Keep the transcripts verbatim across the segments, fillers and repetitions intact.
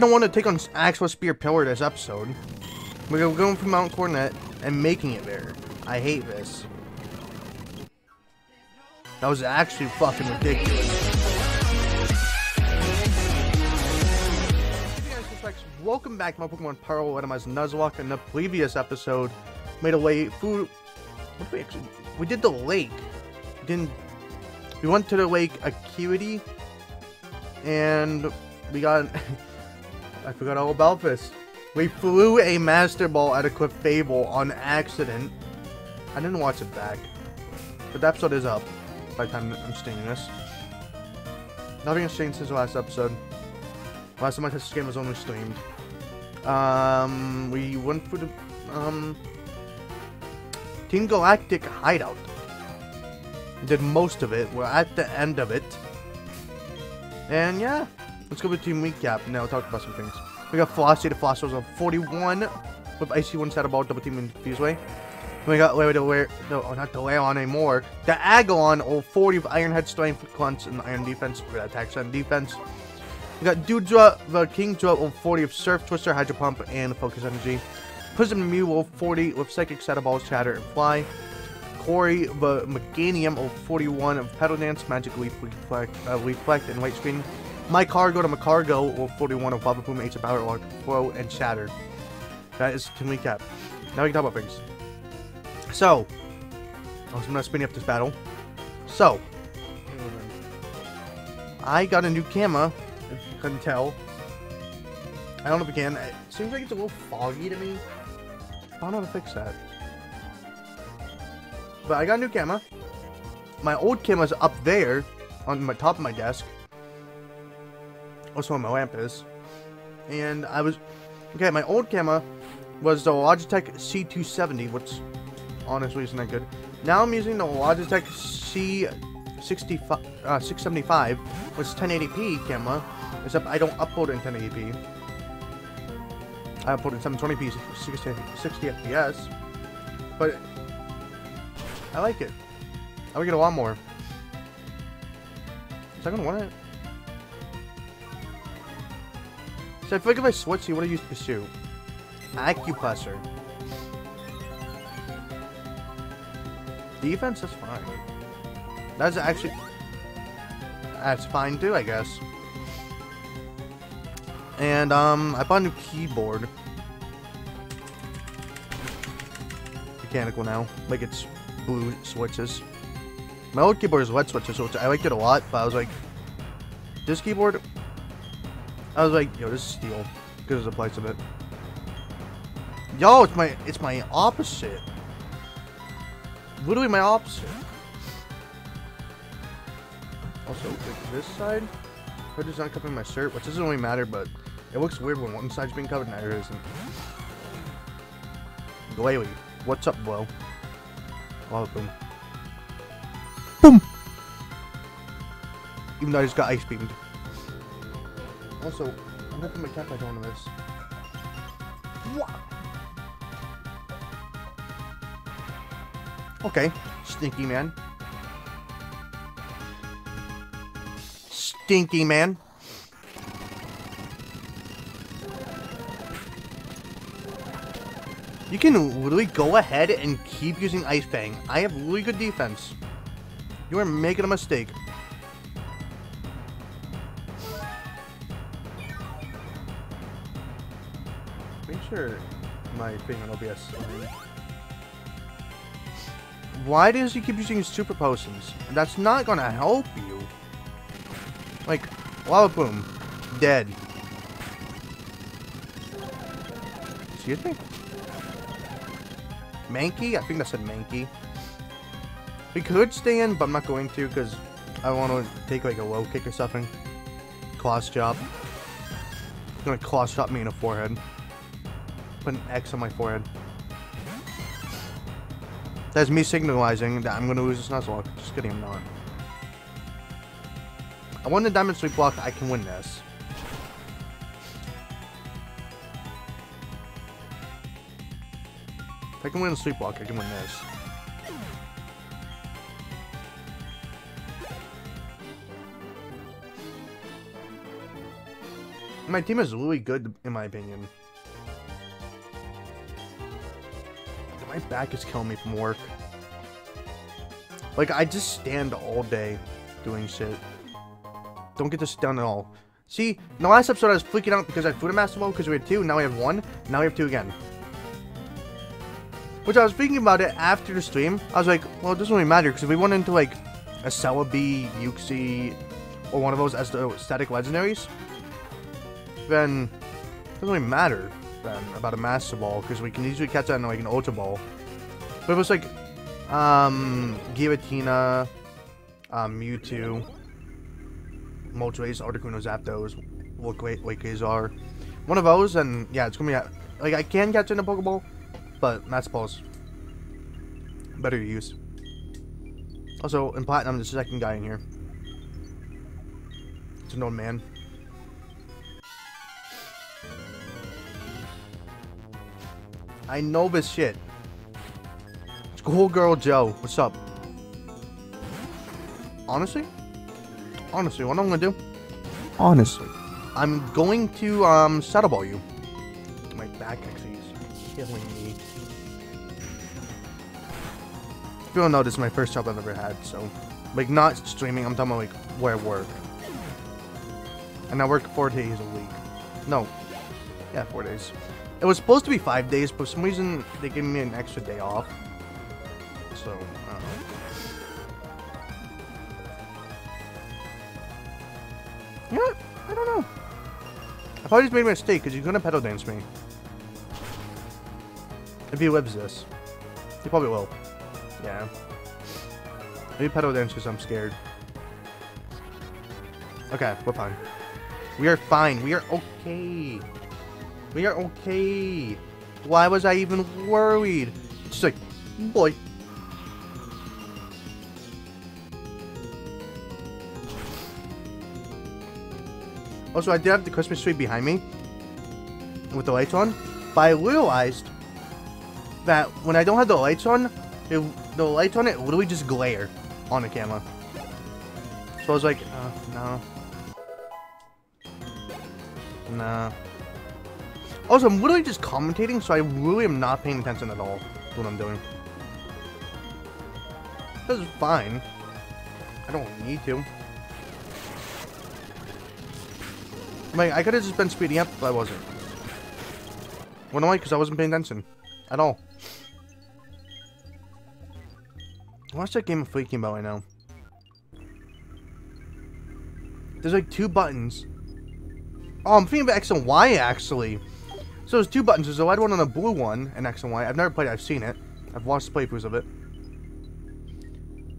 don't want to take on Axel Spear Pillar this episode. We're going from Mount Cornet and making it there. I hate this. That was actually fucking ridiculous. Hey guys, respects. Welcome back to my Pokemon Pearl Randomized Nuzlocke. In the previous episode, made a late food. What did we actually? We did the lake. We didn't. We went to the Lake Acuity, and we got. I forgot all about this. We flew a Master Ball at a Cliff Fable on accident. I didn't watch it back, but the episode is up by the time I'm streaming this. Nothing has changed since the last episode. Last time I touched this game was only streamed. Um, we went for the um Team Galactic hideout. Did most of it. We're at the end of it, and yeah. Let's go with team recap, and now we'll talk about some things. We got Flossie to Flossos on forty-one, with Icy one side about double team in Fuseway. We got Larry to Larry, no, not to Larry on anymore. The Agalon, all forty of Iron Head Strength, Clunch, and Iron Defense, for attacks on defense. We got Deudra, the Kingdra, all forty of Surf, Twister, Hydro Pump, and Focus Energy. Prism Mew, all forty with Psychic, Shadow Balls, Chatter, and Fly. Corey, the Meganium, all forty-one of Pedal Dance, Magic Leaf, Reflect, uh, Reflect and Light Screen. My Cargo to Macargo, or forty-one of Baba Boom, H of Power, Lark, Flow, and Shattered. That is to recap. Now we can talk about things. So, oh, so I'm not spinning up this battle. So, I got a new camera, if you couldn't tell. I don't know if you can. It seems like it's a little foggy to me. I don't know how to fix that. But I got a new camera. My old camera's up there, on the top of my desk. Also, where my lamp is, and I was okay. My old camera was the Logitech C two seventy, which honestly isn't that good. Now I'm using the Logitech C six seventy-five, which is ten eighty p camera, except I don't upload in ten eighty p. I upload in seven twenty p, sixty F P S, but I like it. I would get a lot more. Is I gonna want it? So I feel like if I switch, you want to use Pursue. Acupressure. Defense is fine. That's actually... That's fine too, I guess. And, um, I bought a new keyboard. Mechanical now. Like, it's blue switches. My old keyboard is red switches, which I liked it a lot, but I was like... This keyboard... I was like, yo, this is steel, because of the price of it. Yo, it's my, it's my opposite. Literally my opposite. Also, like this side, hood is not covering my shirt, which doesn't really matter, but it looks weird when one side's being covered and the other isn't. Glalie, what's up, bro? Welcome. Boom. Even though I just got ice beamed. Also, I'm hoping my cat back onto this. What? Okay, stinky man. Stinky man. You can literally go ahead and keep using Ice Fang. I have really good defense. You are making a mistake. Sure, my thing on O B S. Why does he keep using his super potions? That's not gonna help you. Like, lava boom, dead. Excuse me? Mankey? I think that said Mankey. We could stay in, but I'm not going to because I want to take like a low kick or something. Claw chop. He's gonna claw chop me in the forehead. Put an X on my forehead. That's me signalizing that I'm gonna lose this Nuzlocke. Just kidding, I'm not. I won the Diamond Sweep block, I can win this. If I can win the Sweep block, I can win this. my team is really good, in my opinion. My back is killing me from work. Like, I just stand all day doing shit. Don't get this done at all. See, in the last episode I was freaking out because I flew to Master Level because we had two, now we have one, now we have two again. Which I was thinking about it after the stream. I was like, well, it doesn't really matter because if we went into, like, a Celebi, Uxie, or one of those as the static legendaries, then it doesn't really matter then about a Master Ball because we can easily catch that in, like, an Ultra Ball. But it was like, um, Giratina, um, Mewtwo, Moltres, Articuno, Zapdos, Lake Kizar, one of those, and yeah, it's gonna be like I can catch in a Pokeball, but Master Ball's better to use. Also, in Platinum, there's a second guy in here. It's an old man. I know this shit. Schoolgirl Joe, what's up? Honestly? Honestly, what I'm gonna do? Honestly. I'm going to, um, saddleball you. My back actually is killing me. If you don't know, this is my first job I've ever had, so. Like, not streaming, I'm talking about, like, where I work. And I work four days a week. No. Yeah, four days. It was supposed to be five days, but for some reason, they gave me an extra day off. So, I don't know. You know what? I don't know. I probably just made a mistake, because he's going to pedal dance me. If he lives this. He probably will. Yeah. Maybe pedal dance because I'm scared. Okay, we're fine. We are fine. We are okay. We are okay. Why was I even worried? Just like, boy. Also, I did have the Christmas tree behind me with the lights on, but I realized that when I don't have the lights on, it, the lights on it literally just glare on the camera. So I was like, uh, no. Nah. Also, I'm literally just commentating, so I really am not paying attention at all to what I'm doing. This is fine. I don't need to. Like, I could have just been speeding up, but I wasn't. Went away because I wasn't paying attention. At all. What's that game of freaking about right now? There's like two buttons. Oh, I'm thinking about X and Y, actually. So there's two buttons. There's a red one and a blue one in X and Y. I've never played it. I've seen it. I've watched playthroughs of it.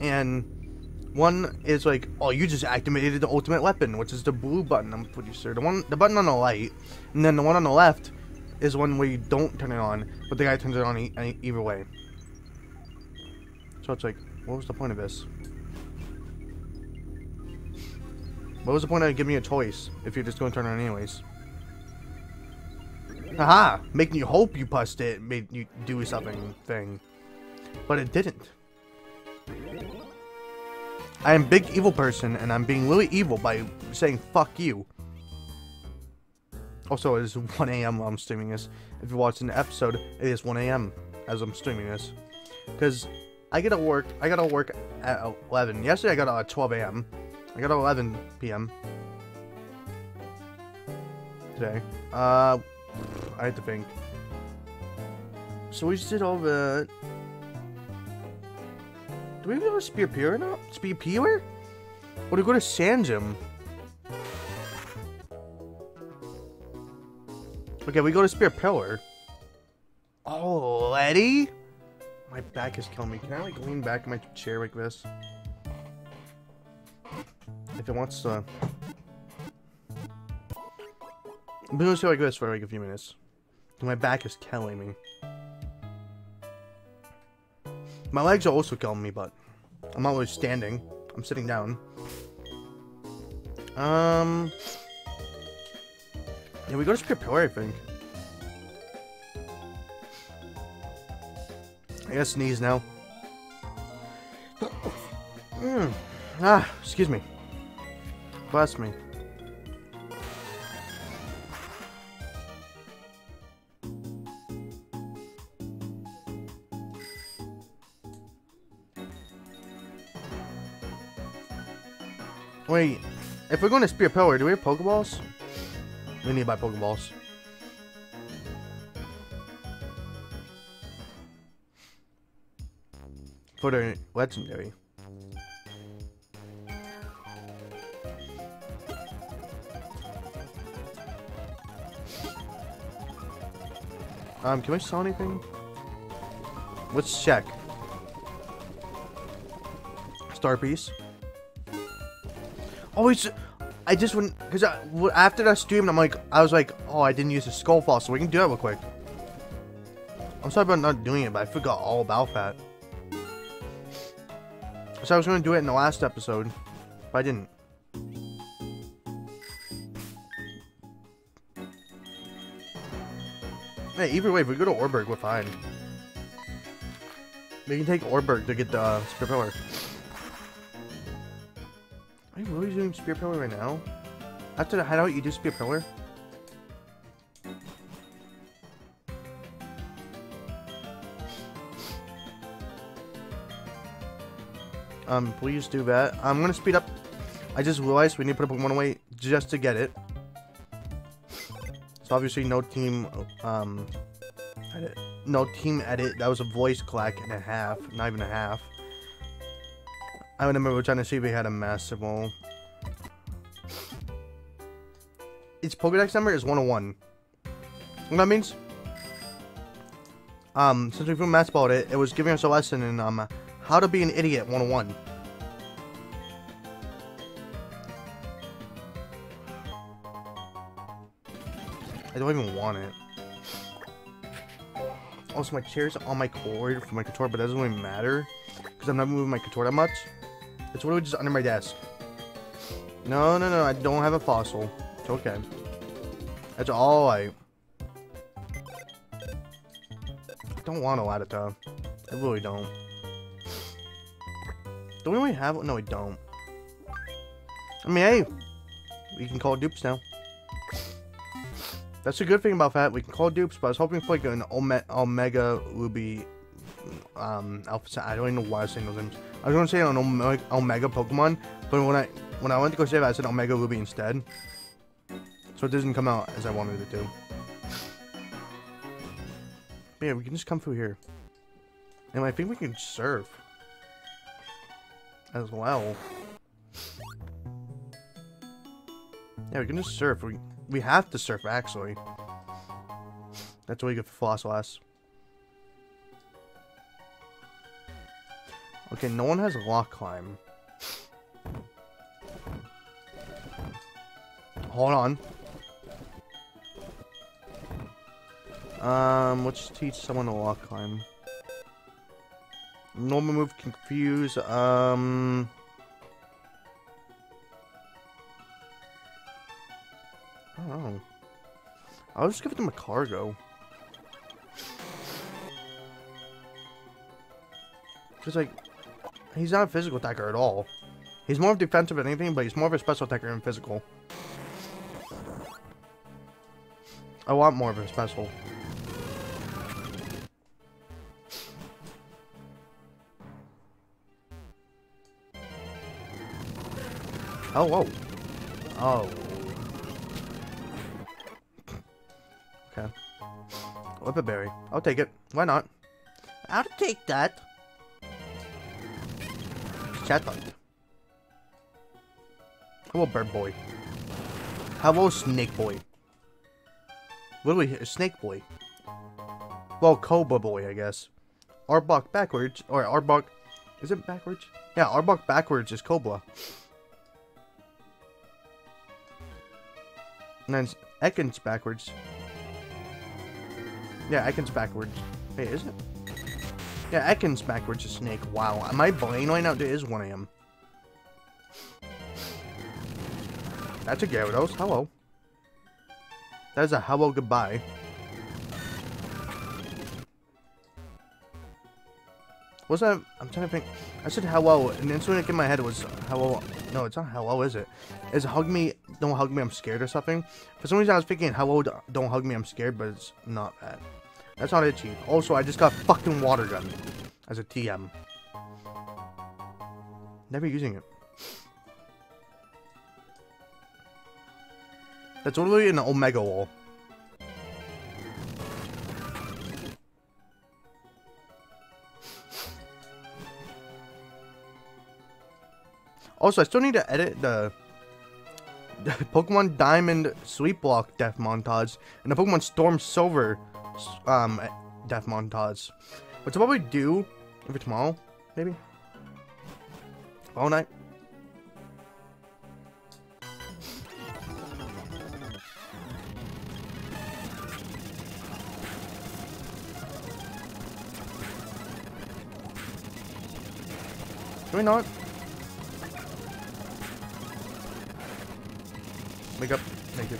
And one is like, oh, you just activated the ultimate weapon, which is the blue button, I'm pretty sure. The one, the button on the light, and then the one on the left is one where you don't turn it on, but the guy turns it on e e either way. So it's like, what was the point of this? What was the point of giving you a choice if you're just going to turn it on anyways? Haha! Making you hope you pushed it made you do something thing. But it didn't. I am big evil person, and I'm being really evil by saying fuck you. Also, it is one A M while I'm streaming this. If you're watching the episode, it is one A M as I'm streaming this. Because I gotta work, I gotta work at eleven. Yesterday I got out at twelve A M I got out at eleven P M today. Uh, I had to think. So we just did all the... Do we go to Spear Pillar now? Spear Pillar? Or do we go to Sandgem? Okay, we go to Spear Pillar. Already? My back is killing me. Can I, like, lean back in my chair like this? If it wants to... I'm gonna sit like this for, like, a few minutes. My back is killing me. My legs are also killing me, but I'm not really standing. I'm sitting down. Um, yeah, we go to Spear Pillar, I think. I gotta sneeze now. Mm. Ah, excuse me. Bless me. Wait, if we're going to Spear Pillar, do we have Pokeballs? We need to buy Pokeballs. For the legendary. Um, can we sell anything? Let's check. Star piece. Oh, it's, I just wouldn't, because after that stream, I'm like, I was like, oh, I didn't use the skull fall, so we can do that real quick. I'm sorry about not doing it, but I forgot all about that. So I was going to do it in the last episode, but I didn't. Hey, either way, if we go to Orberg, we're fine. We can take Orberg to get the uh, Spear Pillar. Are you really doing Spear Pillar right now? After the hideout, you do Spear Pillar? Um, please do that. I'm gonna speed up. I just realized we need to put up one away just to get it. So obviously no team, um, edit. No team edit. That was a voice clack and a half, not even a half. I remember we were trying to see if we had a massive one. Its Pokedex number is one oh one. You know what that means? Um, since we put mass balled it, it was giving us a lesson in, um, how to be an idiot one oh one. I don't even want it. Also, my chair's on my cord for my controller, but that doesn't really matter because I'm not moving my controller that much. It's literally just under my desk. No, no, no, I don't have a fossil. It's okay. That's all I... I don't want a Lattata. I really don't. Don't we only have one? No, we don't. I mean, hey, we can call dupes now. That's a good thing about that. We can call dupes, but I was hoping for like an Ome Omega Ruby, um, Alpha. I don't even know why I was saying those names. I was gonna say an Ome Omega Pokemon, but when I when I went to go say that, I said Omega Ruby instead, so it doesn't come out as I wanted it to. But yeah, we can just come through here, and I think we can surf as well. Yeah, we can just surf. We. We have to surf, actually. That's what we get for Flossos. Okay, no one has a rock climb. Hold on. Um, let's teach someone to rock climb. Normal move, confuse. Um... Oh. I'll just give them a cargo. Because, like, he's not a physical attacker at all. He's more defensive than anything, but he's more of a special attacker than physical. I want more of a special. Oh, whoa. Oh. Okay. Whipperberry. I'll take it. Why not? I'll take that. Chatbot. Hello, bird boy. Hello, snake boy. Literally, snake boy. Well, cobra boy, I guess. Arbok backwards. Or Arbok. Is it backwards? Yeah, Arbok backwards is cobra. And then Ekans backwards. Yeah, Ekans backwards. Hey, is it? Yeah, Ekans backwards is snake. Wow, my brain right now is one A M That's a Gyarados. Hello. That is a hello goodbye. What's that? I'm trying to think. I said hello, and instantly in my head was hello. No, it's not hello, is it? It's hug me, don't hug me, I'm scared or something. For some reason I was thinking hello, don't hug me, I'm scared, but it's not that. That's not it, Chief. Also, I just got fucking water gun as a T M. Never using it. That's only an Omega Wall. Also, I still need to edit the, the Pokemon Diamond Sweep Block death montage and the Pokemon Storm Silver um, death montage. Which I'll probably do over tomorrow, maybe? All night. Do we not? Wake up. Thank you.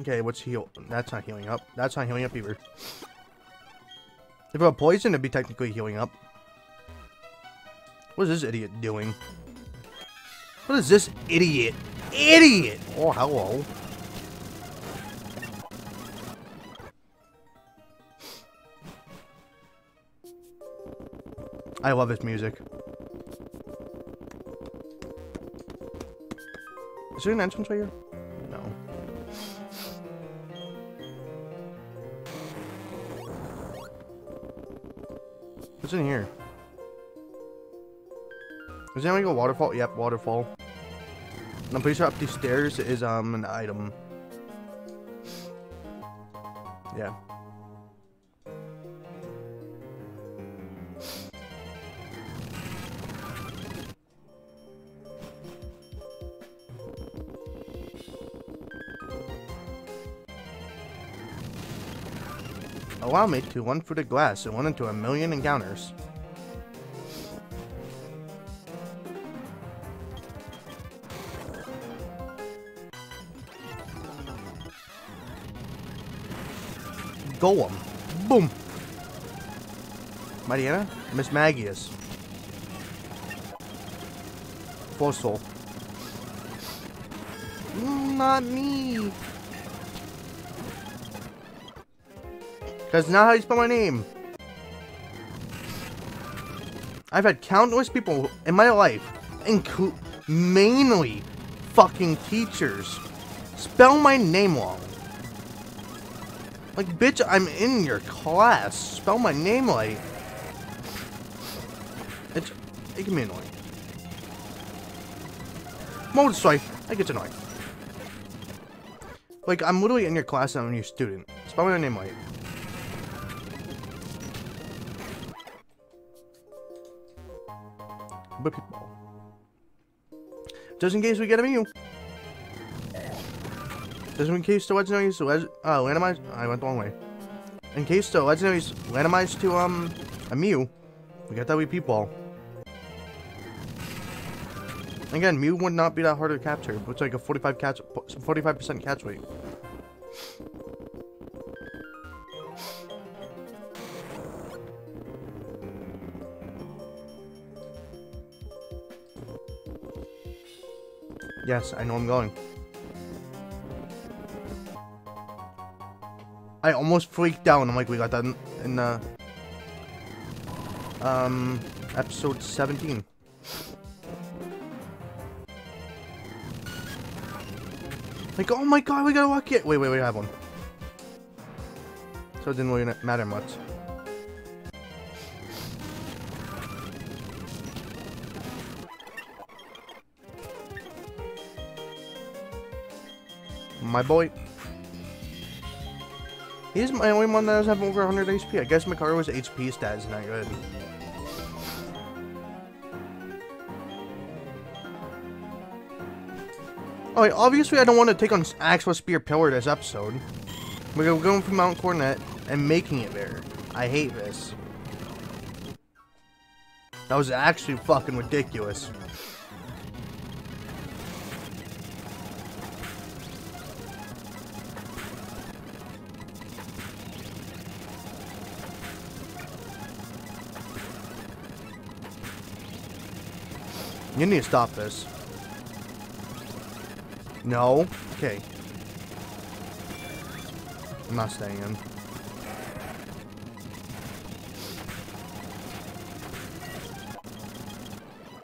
Okay, what's heal? That's not healing up. That's not healing up either. If it were poison, it'd be technically healing up. What is this idiot doing? What is this idiot? Idiot! Oh, hello. I love his music. Is there an entrance right here? No. What's in here? Is there like a waterfall? Yep, waterfall. And I'm pretty sure up these stairs is um an item. Yeah. Allow me to one through the glass and one into a million encounters. Golem. Boom. Mariana? Miss Magius. Fossil. Mm, not me. That's not how you spell my name. I've had countless people in my life, including mainly fucking teachers, spell my name wrong. Like, bitch, I'm in your class. Spell my name right. It's, it can be annoying. Mold Strike. That gets annoying. Like, I'm literally in your class and I'm your student. Spell my name right. But people, just in case we get a Mew, just in case the legendaries uh, randomized, I went the wrong way. In case the legendaries randomized to um a Mew, we got that Wii Peepball. Again, Mew would not be that hard to capture, but it's like a forty-five catch, forty-five percent catch rate. Yes, I know I'm going. I almost freaked out. I'm like, we got that in, in uh, um, episode seventeen. Like, oh my god, we got a lucky. Wait, wait, wait, I have one. So it didn't really matter much. My boy. He's my only one that doesn't have over one hundred H P. I guess Mikaru's H P stat is not good. Alright, obviously I don't want to take on Axel Spear Pillar this episode. We're going from Mount Cornet and making it there. I hate this. That was actually fucking ridiculous. You need to stop this. No? Okay. I'm not staying in.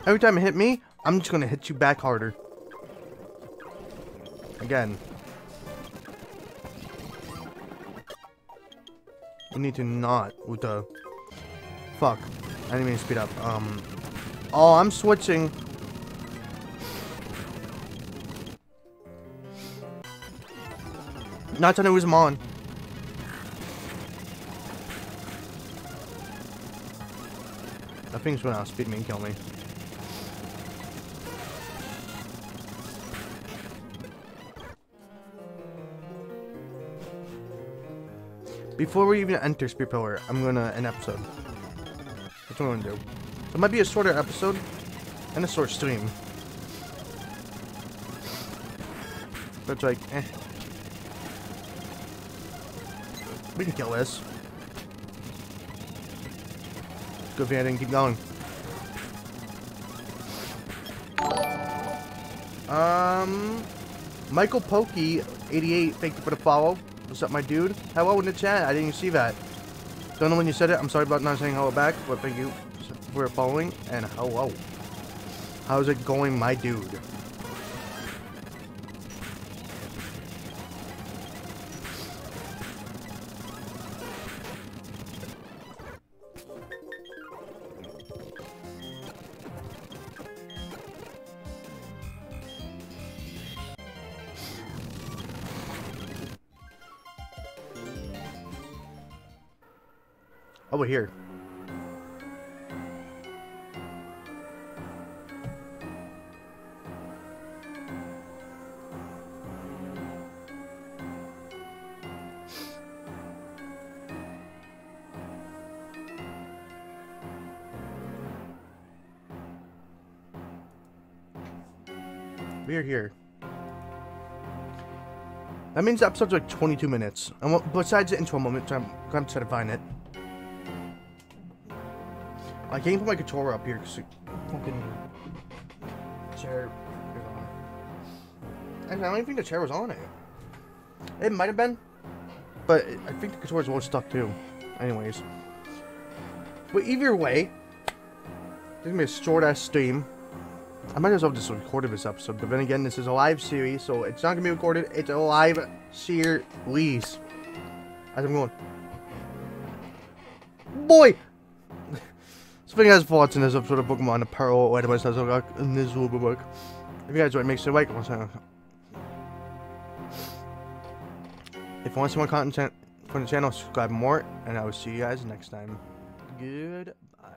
Every time it hit me, I'm just gonna hit you back harder. Again. You need to not with the... Fuck. I didn't mean to speed up. Um. Oh, I'm switching. Not trying to lose him on. That thing's gonna outspeed me and kill me. Before we even enter Spear Pillar, I'm gonna end episode. That's what I'm gonna do. It might be a shorter episode and a short stream. But it's like, eh. We can kill this. Good thing I didn't keep going. Um, Michael Pokey eighty-eight, thank you for the follow. What's up, my dude? Hello in the chat. I didn't even see that. Don't know when you said it. I'm sorry about not saying hello back, but thank you for following. And hello. How's it going, my dude? Over here. We're here. That means the episode's like twenty-two minutes. And besides the intro moment, I'm going to try to find it. I can't put my controller up here because fucking chair is on. I don't even think the chair was on it. It might have been, but I think the controller's a little stuck too. Anyways, but either way, there's gonna be a short ass stream. I might as well just record this episode, but then again, this is a live series, so it's not gonna be recorded. It's a live series. As I'm going, boy. So if you guys have thoughts in this episode of Pokemon, the Pearl, or otherwise Nuzlocke, in this will be work. If you guys want, make sure to like and subscribe. If you want some more content from the channel, subscribe more, and I will see you guys next time. Goodbye.